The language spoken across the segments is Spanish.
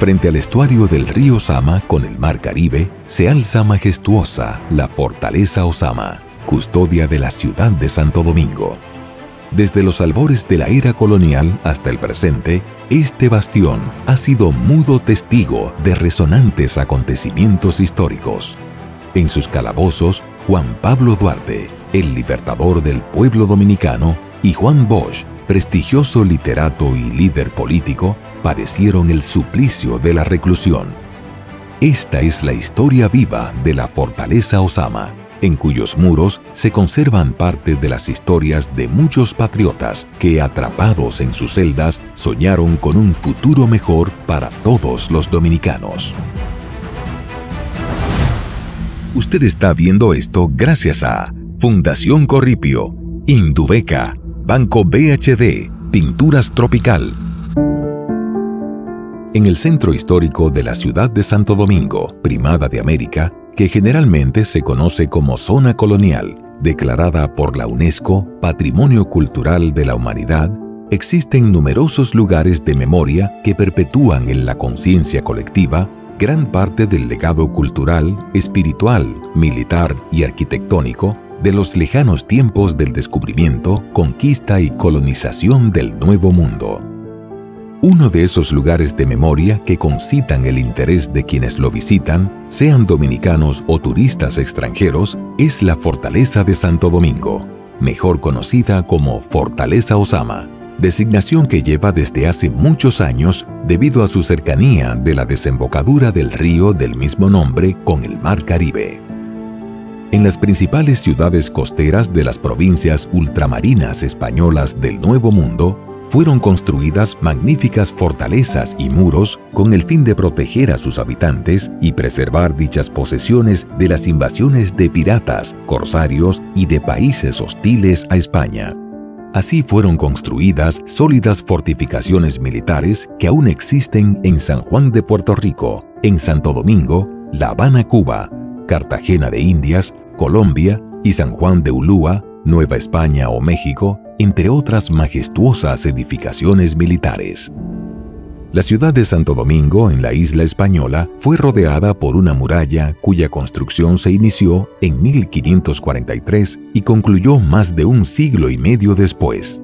Frente al estuario del río Ozama con el mar Caribe, se alza majestuosa la Fortaleza Ozama, custodia de la ciudad de Santo Domingo. Desde los albores de la era colonial hasta el presente, este bastión ha sido mudo testigo de resonantes acontecimientos históricos. En sus calabozos, Juan Pablo Duarte, el libertador del pueblo dominicano, y Juan Bosch, prestigioso literato y líder político, padecieron el suplicio de la reclusión. Esta es la historia viva de la Fortaleza Ozama, en cuyos muros se conservan parte de las historias de muchos patriotas que, atrapados en sus celdas, soñaron con un futuro mejor para todos los dominicanos. Usted está viendo esto gracias a Fundación Corripio, Indubeca, Banco BHD, Pinturas Tropical. En el centro histórico de la ciudad de Santo Domingo, primada de América, que generalmente se conoce como zona colonial, declarada por la UNESCO Patrimonio Cultural de la Humanidad, existen numerosos lugares de memoria que perpetúan en la conciencia colectiva gran parte del legado cultural, espiritual, militar y arquitectónico de los lejanos tiempos del descubrimiento, conquista y colonización del Nuevo Mundo. Uno de esos lugares de memoria que concitan el interés de quienes lo visitan, sean dominicanos o turistas extranjeros, es la Fortaleza de Santo Domingo, mejor conocida como Fortaleza Ozama, designación que lleva desde hace muchos años debido a su cercanía de la desembocadura del río del mismo nombre con el mar Caribe. En las principales ciudades costeras de las provincias ultramarinas españolas del Nuevo Mundo, fueron construidas magníficas fortalezas y muros con el fin de proteger a sus habitantes y preservar dichas posesiones de las invasiones de piratas, corsarios y de países hostiles a España. Así fueron construidas sólidas fortificaciones militares que aún existen en San Juan de Puerto Rico, en Santo Domingo, La Habana, Cuba, Cartagena de Indias, Colombia y San Juan de Ulúa, Nueva España o México, entre otras majestuosas edificaciones militares. La ciudad de Santo Domingo, en la isla española, fue rodeada por una muralla cuya construcción se inició en 1543 y concluyó más de un siglo y medio después.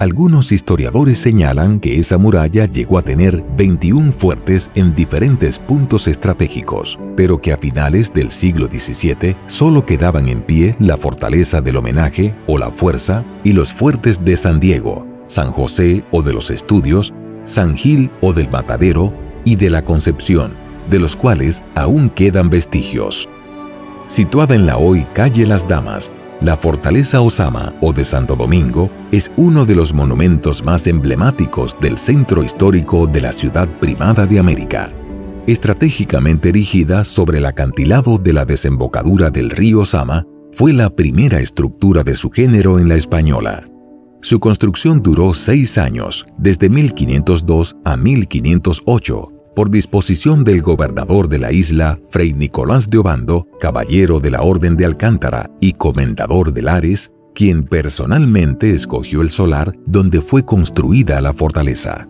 Algunos historiadores señalan que esa muralla llegó a tener 21 fuertes en diferentes puntos estratégicos, pero que a finales del siglo XVII solo quedaban en pie la Fortaleza del Homenaje o la Fuerza y los fuertes de San Diego, San José o de los Estudios, San Gil o del Matadero y de la Concepción, de los cuales aún quedan vestigios. Situada en la hoy calle Las Damas, la Fortaleza Ozama o de Santo Domingo es uno de los monumentos más emblemáticos del centro histórico de la ciudad primada de América. Estratégicamente erigida sobre el acantilado de la desembocadura del río Ozama, fue la primera estructura de su género en la española. Su construcción duró 6 años, desde 1502 a 1508, por disposición del gobernador de la isla, Fray Nicolás de Obando, caballero de la Orden de Alcántara y comendador de Lares, quien personalmente escogió el solar donde fue construida la fortaleza.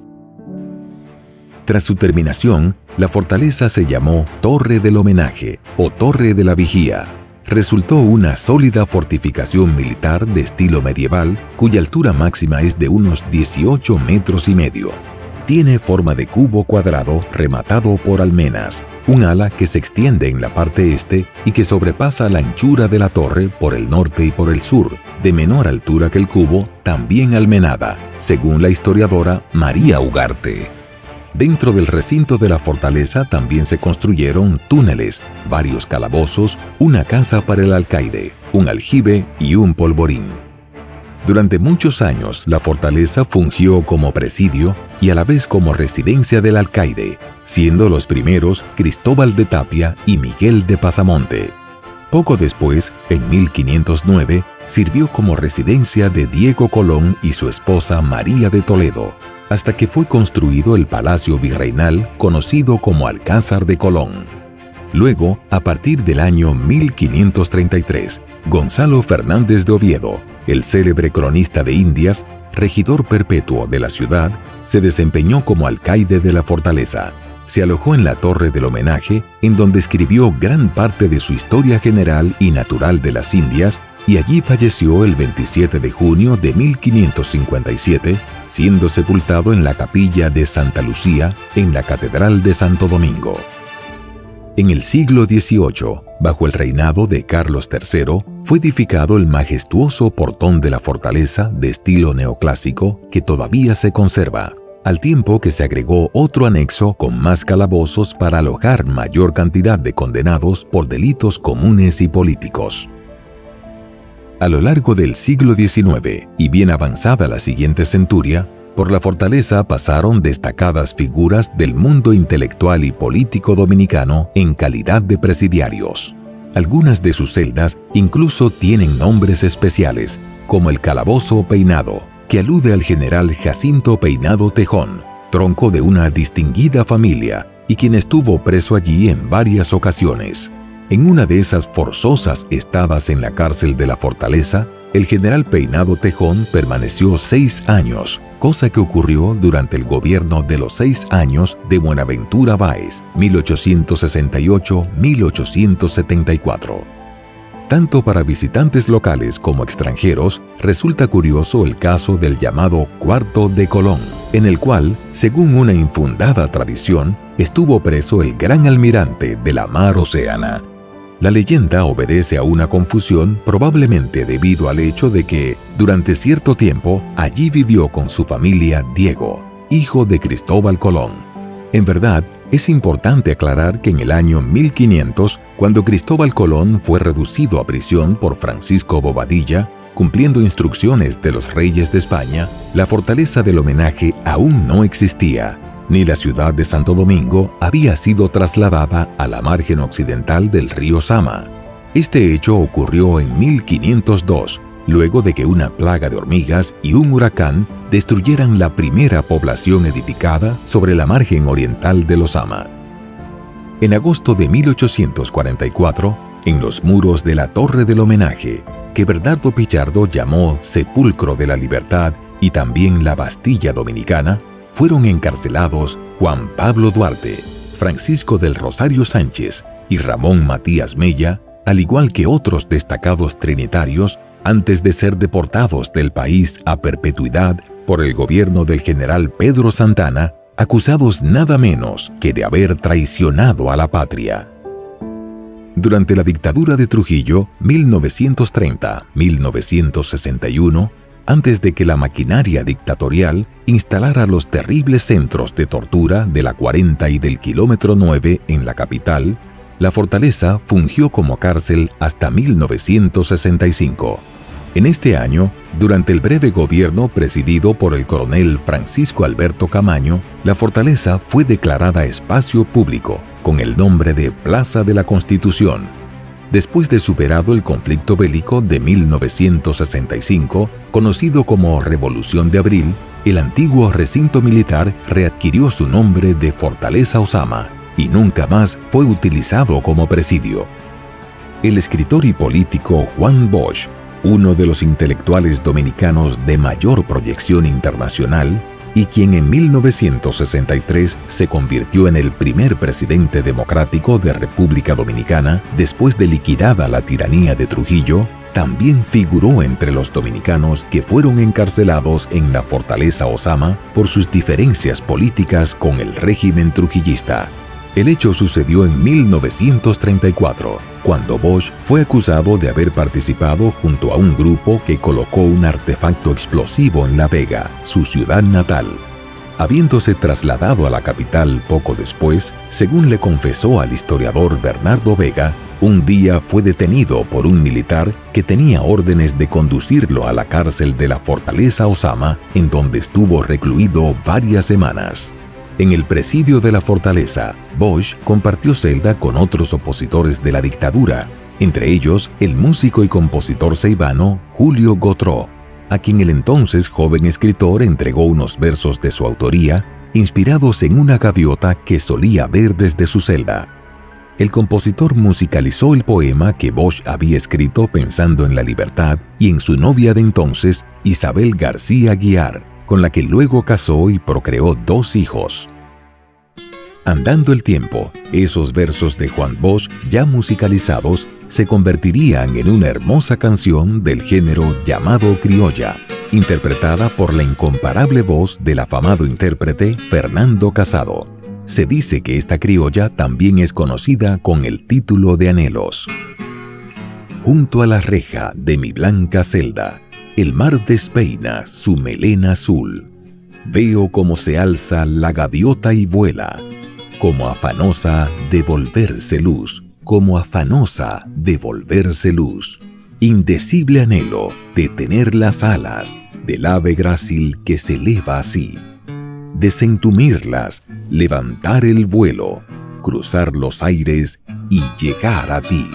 Tras su terminación, la fortaleza se llamó Torre del Homenaje o Torre de la Vigía. Resultó una sólida fortificación militar de estilo medieval, cuya altura máxima es de unos 18,5 metros. Tiene forma de cubo cuadrado rematado por almenas, un ala que se extiende en la parte este y que sobrepasa la anchura de la torre por el norte y por el sur, de menor altura que el cubo, también almenada, según la historiadora María Ugarte. Dentro del recinto de la fortaleza también se construyeron túneles, varios calabozos, una casa para el alcaide, un aljibe y un polvorín. Durante muchos años, la fortaleza fungió como presidio y a la vez como residencia del alcaide, siendo los primeros Cristóbal de Tapia y Miguel de Pasamonte. Poco después, en 1509, sirvió como residencia de Diego Colón y su esposa María de Toledo, hasta que fue construido el Palacio Virreinal conocido como Alcázar de Colón. Luego, a partir del año 1533, Gonzalo Fernández de Oviedo, el célebre cronista de Indias, regidor perpetuo de la ciudad, se desempeñó como alcaide de la fortaleza, se alojó en la torre del homenaje, en donde escribió gran parte de su historia general y natural de las Indias, y allí falleció el 27 de junio de 1557, siendo sepultado en la capilla de Santa Lucía, en la Catedral de Santo Domingo. En el siglo XVIII, bajo el reinado de Carlos III, fue edificado el majestuoso portón de la fortaleza de estilo neoclásico que todavía se conserva, al tiempo que se agregó otro anexo con más calabozos para alojar mayor cantidad de condenados por delitos comunes y políticos. A lo largo del siglo XIX y bien avanzada la siguiente centuria, por la fortaleza pasaron destacadas figuras del mundo intelectual y político dominicano en calidad de presidiarios. Algunas de sus celdas incluso tienen nombres especiales, como el calabozo peinado, que alude al general Jacinto Peinado Tejón, tronco de una distinguida familia y quien estuvo preso allí en varias ocasiones. En una de esas forzosas estadas en la cárcel de la fortaleza, el general Peinado Tejón permaneció 6 años, cosa que ocurrió durante el gobierno de los 6 años de Buenaventura Báez, 1868-1874. Tanto para visitantes locales como extranjeros, resulta curioso el caso del llamado cuarto de Colón, en el cual, según una infundada tradición, estuvo preso el gran almirante de la mar Océana. La leyenda obedece a una confusión probablemente debido al hecho de que, durante cierto tiempo, allí vivió con su familia Diego, hijo de Cristóbal Colón. En verdad, es importante aclarar que en el año 1500, cuando Cristóbal Colón fue reducido a prisión por Francisco Bobadilla, cumpliendo instrucciones de los reyes de España, la fortaleza del homenaje aún no existía, ni la ciudad de Santo Domingo había sido trasladada a la margen occidental del río Sama. Este hecho ocurrió en 1502, luego de que una plaga de hormigas y un huracán destruyeran la primera población edificada sobre la margen oriental del Ozama. En agosto de 1844, en los muros de la torre del homenaje, que Bernardo Pichardo llamó sepulcro de la libertad y también la Bastilla Dominicana, fueron encarcelados Juan Pablo Duarte, Francisco del Rosario Sánchez y Ramón Matías Mella, al igual que otros destacados trinitarios, antes de ser deportados del país a perpetuidad por el gobierno del general Pedro Santana, acusados nada menos que de haber traicionado a la patria. Durante la dictadura de Trujillo, 1930-1961, antes de que la maquinaria dictatorial instalara los terribles centros de tortura de la 40 y del kilómetro 9 en la capital, la fortaleza fungió como cárcel hasta 1965. En este año, durante el breve gobierno presidido por el coronel Francisco Alberto Camaño, la fortaleza fue declarada espacio público con el nombre de Plaza de la Constitución. Después de superado el conflicto bélico de 1965, conocido como Revolución de Abril, el antiguo recinto militar readquirió su nombre de Fortaleza Ozama y nunca más fue utilizado como presidio. El escritor y político Juan Bosch, uno de los intelectuales dominicanos de mayor proyección internacional y quien en 1963 se convirtió en el primer presidente democrático de República Dominicana después de liquidada la tiranía de Trujillo, también figuró entre los dominicanos que fueron encarcelados en la Fortaleza Ozama por sus diferencias políticas con el régimen trujillista. El hecho sucedió en 1934, cuando Bosch fue acusado de haber participado junto a un grupo que colocó un artefacto explosivo en La Vega, su ciudad natal. Habiéndose trasladado a la capital poco después, según le confesó al historiador Bernardo Vega, un día fue detenido por un militar que tenía órdenes de conducirlo a la cárcel de la Fortaleza Ozama, en donde estuvo recluido varias semanas. En el presidio de la fortaleza, Bosch compartió celda con otros opositores de la dictadura, entre ellos el músico y compositor ceibano Julio Gotró, a quien el entonces joven escritor entregó unos versos de su autoría, inspirados en una gaviota que solía ver desde su celda. El compositor musicalizó el poema que Bosch había escrito pensando en la libertad y en su novia de entonces, Isabel García Guiar, con la que luego casó y procreó 2 hijos. Andando el tiempo, esos versos de Juan Bosch ya musicalizados se convertirían en una hermosa canción del género llamado criolla, interpretada por la incomparable voz del afamado intérprete Fernando Casado. Se dice que esta criolla también es conocida con el título de Anhelos. Junto a la reja de mi blanca celda, el mar despeina su melena azul. Veo cómo se alza la gaviota y vuela, como afanosa de volverse luz, como afanosa de volverse luz. Indecible anhelo de tener las alas del ave grácil que se eleva así, desentumirlas, levantar el vuelo, cruzar los aires y llegar a ti.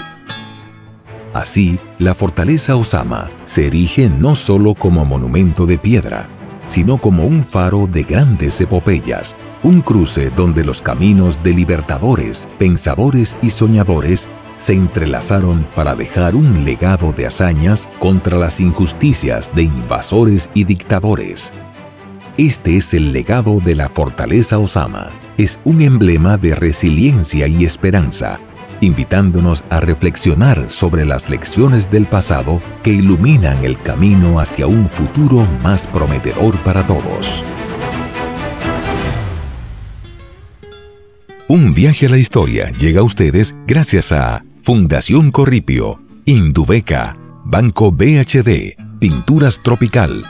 Así, la fortaleza Ozama se erige no solo como monumento de piedra, sino como un faro de grandes epopeyas, un cruce donde los caminos de libertadores, pensadores y soñadores se entrelazaron para dejar un legado de hazañas contra las injusticias de invasores y dictadores. Este es el legado de la fortaleza Ozama. Es un emblema de resiliencia y esperanza, invitándonos a reflexionar sobre las lecciones del pasado que iluminan el camino hacia un futuro más prometedor para todos. Un viaje a la historia llega a ustedes gracias a Fundación Corripio, Indubeca, Banco BHD, Pinturas Tropical,